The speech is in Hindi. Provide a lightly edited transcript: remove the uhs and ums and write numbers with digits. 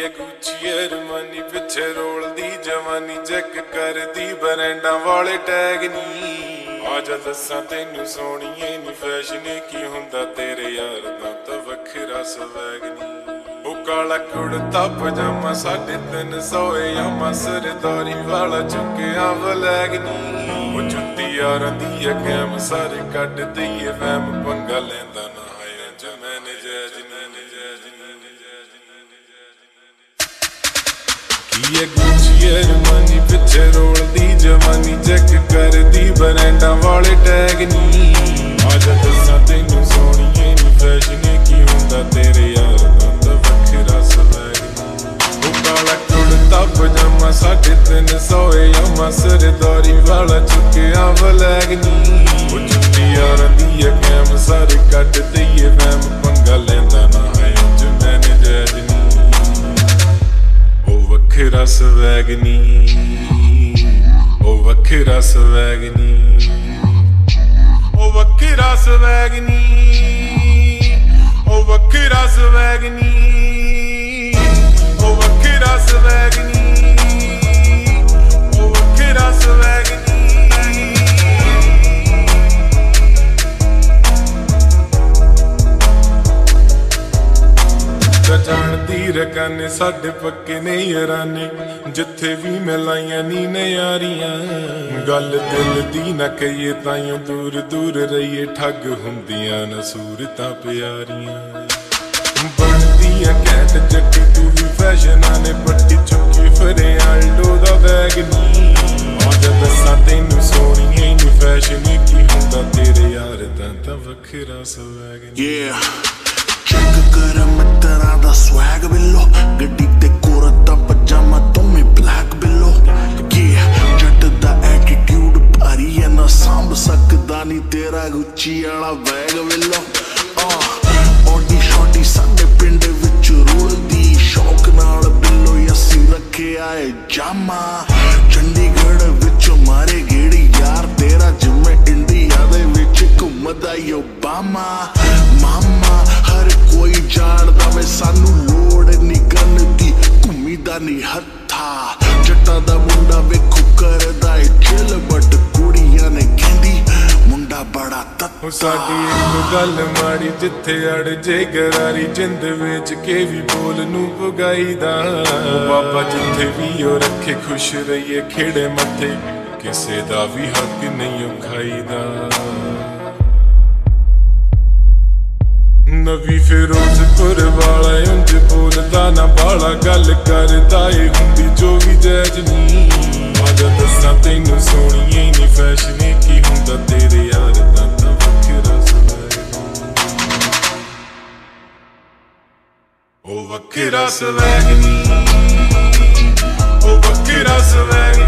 है Gucci Armani पिछे रोलदी जवानी चेक कर दी ब्रांडा वाले टैग नी आज दसा तेनू सोहणीए नी फैशन की हुंदा तेरे यार दा तां वखरा स्वैग नी ओ काला कुड़ता पजामा 350 यामा सरदारी वाला चुक्या वलैग नी ओ जुत्ती यारां दी ऐ कैम सारे कट दईए वैम पंगा लैंदा ना है जमैन जैज नी ये Gucci Armani पिछे रोलदी जवानी चेक कर दी ब्रांडा वाले टैग नी आज दसा तेनू सोहणीए नी फैशन की हुंदा तेरे यार दा तां वखरा स्वैग नी काला कुड़ता पजामा 350 यामा सरदारी वाला चुक्या वलैग नी ओ जुत्ती यारां दी ऐ कैम सारे कट दईए वैम पंगा लैंदा ना है जमैन जैज नी Wakhra Swag नी ओ Wakhra Swag नी ओ Wakhra Swag नी ओ Wakhra Swag नी ओ Wakhra Swag नी ओ Wakhra Swag नी रकाने साडे पक्के ने याराने जिथे भी मिलाइयां नी ने यारियां गल दिल दी ना कहिए ताइयों दूर दूर रहिए ठग हुंदियां ना सूरतां प्यारियां बनदियां कैट जट्टी तू भी फैशन आने पट्टी चुकी फिरे आल्डो दा बैग नी आज दस्सां तैनू सोहणीए नी फैशन की हुंदा तेरे यार दा तां वखरा स्वैग नी चेक कर मत्तरा दा स्वैग बिलो गड्डी ते कोरता पजामा तुम्हें ब्लैक बिलो ये जट दा एटीट्यूड भारी है ना सांभ सकदा नी तेरा Gucci आला बैग बिलो ओडी शॉडी साडे पिंड विच रोलदी शौक नाल बिलो यसी रखे आए जामा चंडीगढ़ विच मारे गेड़ी यार तेरा जिम्मे इंडिया दे विच घुमदा ओबामा मामा हर कोई जानदा वे सानू लोड़ नी गन दी उम्मीदा नी हत्था जट्टा दा मुंडा वेखो करदा ए चिल बट कुड़ियां ने कहंदी मुंडा बड़ा तत्ता साडी इक गल माड़ी जिथे अड़ जे गरारी जिंद वेच के भी बोल नू पुगाईदा बाबा जिथे भी ओ रखे खुश रहिए खेड़े मथे किसे दा भी हक नहीं खाईदा नवी फिरोजपुर वाला उंज बोलदा ना बाला गल करदा ए हुंदी जो भी जैज नी आज दस्सां तैनू सोहणीए नी फैशन की हुंदा तेरे यार दा तां वखरा स्वैग नी ओ Wakhra Swag नी